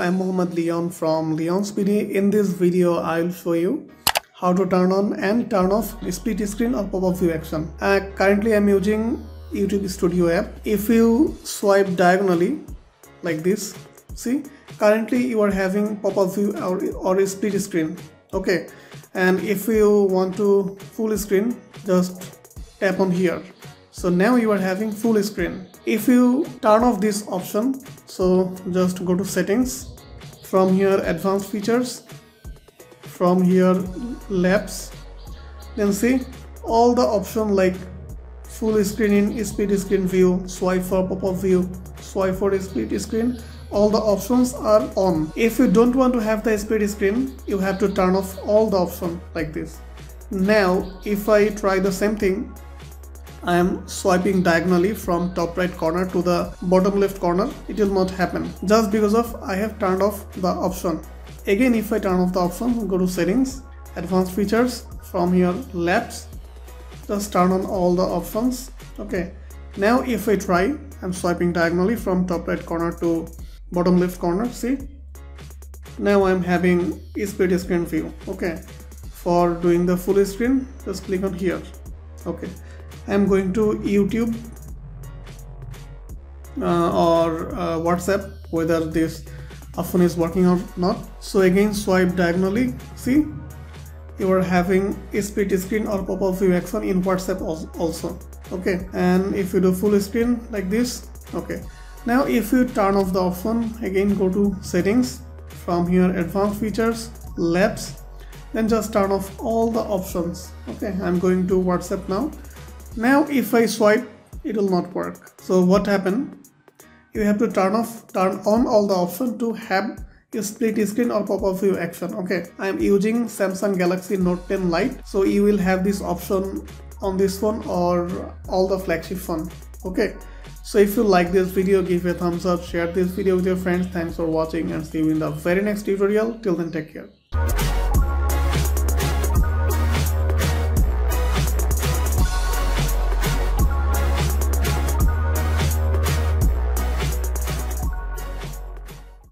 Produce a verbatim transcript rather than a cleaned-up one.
I'm Muhammad Leon from LeonsBD. In this video, I'll show you how to turn on and turn off split screen or pop-up view action. Uh, currently, I'm using YouTube Studio app. If you swipe diagonally like this, see, currently you are having pop-up view or, or split screen. Okay, and if you want to full screen, just tap on here. So now you are having full screen. If you turn off this option, so just go to settings, from here advanced features, from here labs, then see all the options like full screen in split screen view, swipe for pop-up view, swipe for split screen, all the options are on. If you don't want to have the split screen, you have to turn off all the options like this. Now if I try the same thing, I am swiping diagonally from top right corner to the bottom left corner, it will not happen just because of I have turned off the option. Again, if I turn off the option, go to settings, advanced features, from here labs, just turn on all the options. Okay, now if I try, I'm swiping diagonally from top right corner to bottom left corner, see, now I'm having split screen view. Okay, for doing the full screen, just click on here. Okay, I'm going to YouTube uh, or uh, WhatsApp, whether this phone is working or not. So again, swipe diagonally, see, you are having a split screen or pop-up view action in WhatsApp also. Okay, and if you do full screen like this. Okay, now if you turn off the option, again go to settings, from here advanced features, labs, then just turn off all the options. Okay, I'm going to WhatsApp now. Now if I swipe, it will not work. So what happened, you have to turn off turn on all the options to have a split screen or pop-up view action. Okay, I am using Samsung Galaxy Note ten Lite, so you will have this option on this phone or all the flagship phone. Okay, so if you like this video, give a thumbs up, share this video with your friends. Thanks for watching and see you in the very next tutorial. Till then, take care.